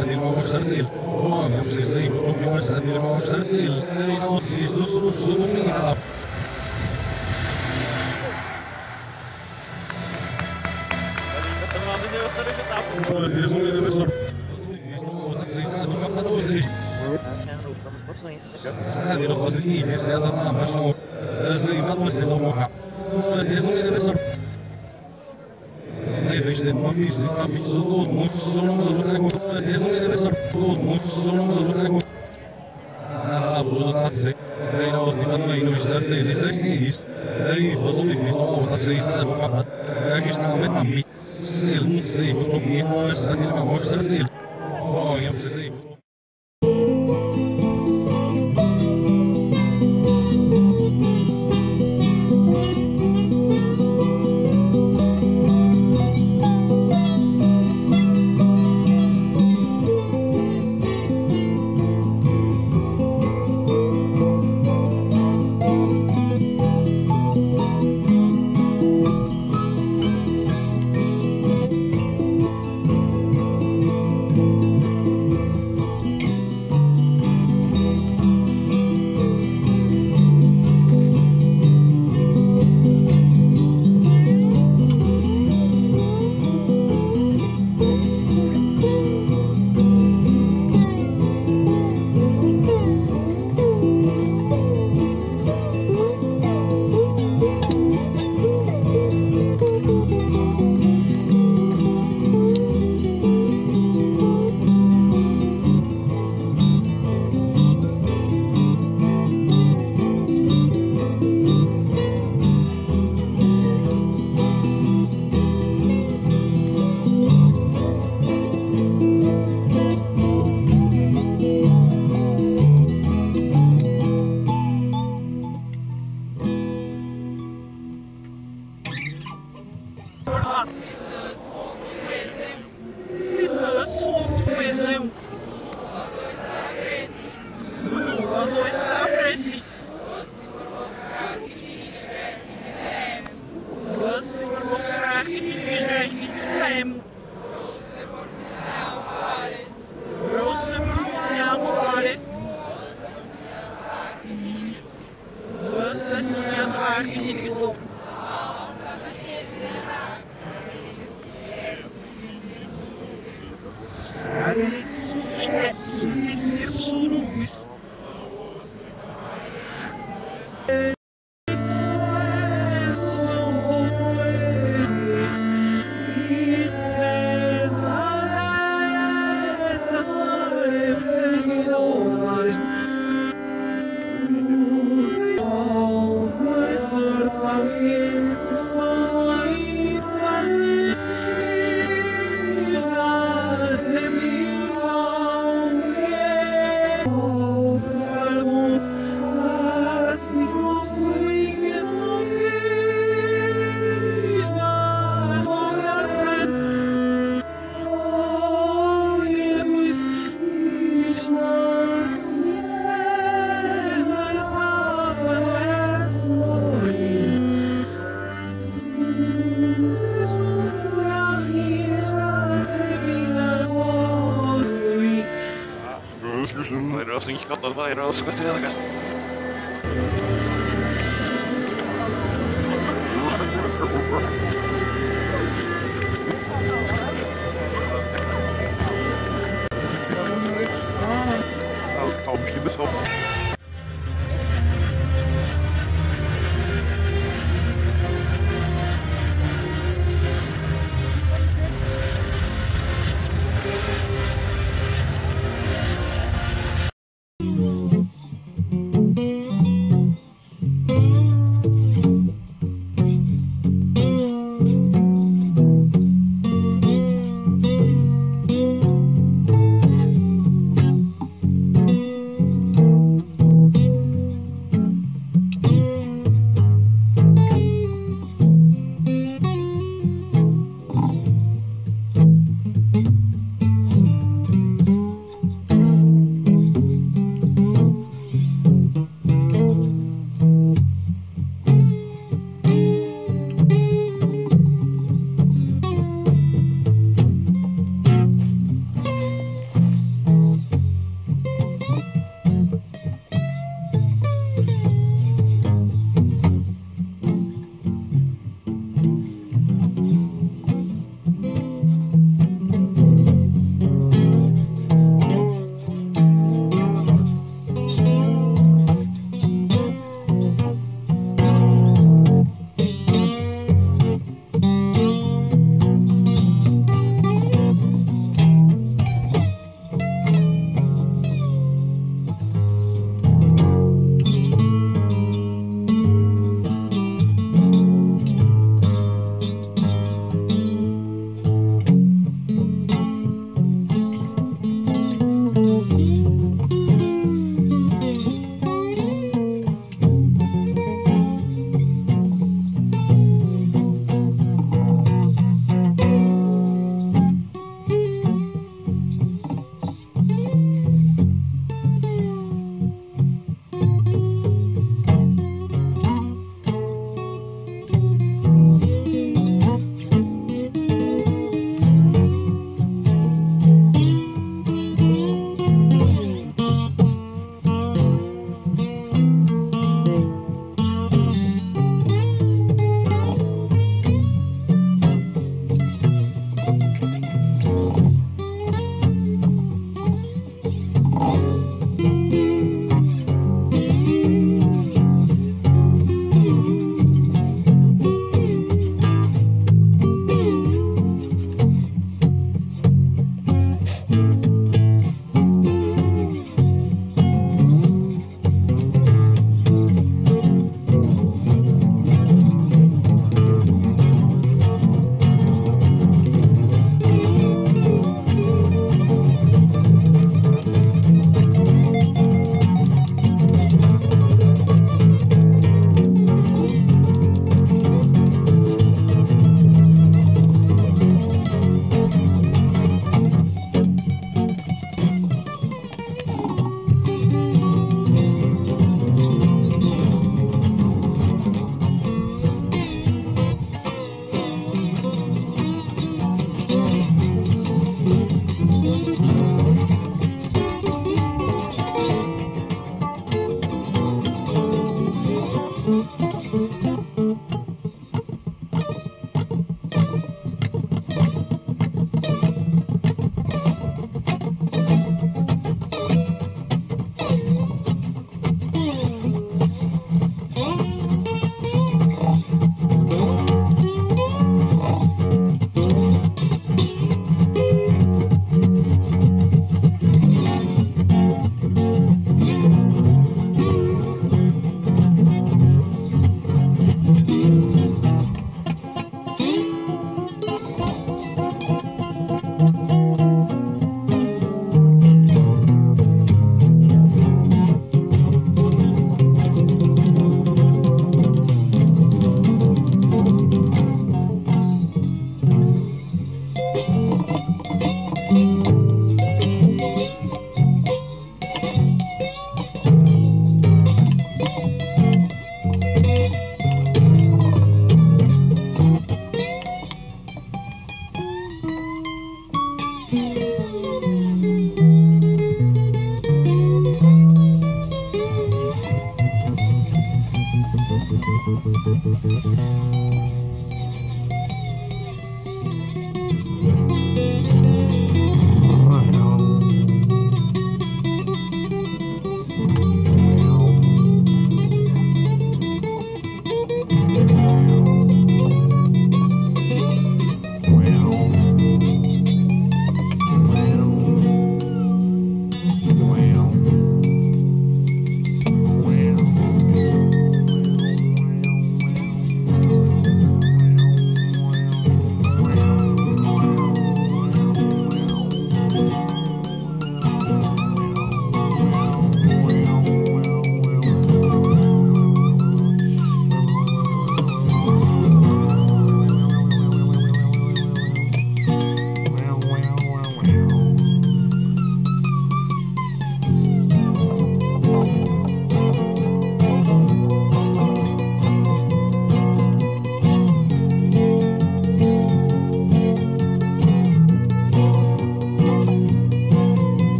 the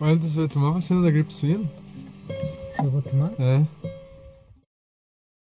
Mas você vai tomar vacina da gripe suína? Se eu vou tomar? É.